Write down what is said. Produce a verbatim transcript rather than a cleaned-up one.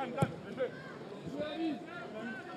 Come, come, come, come.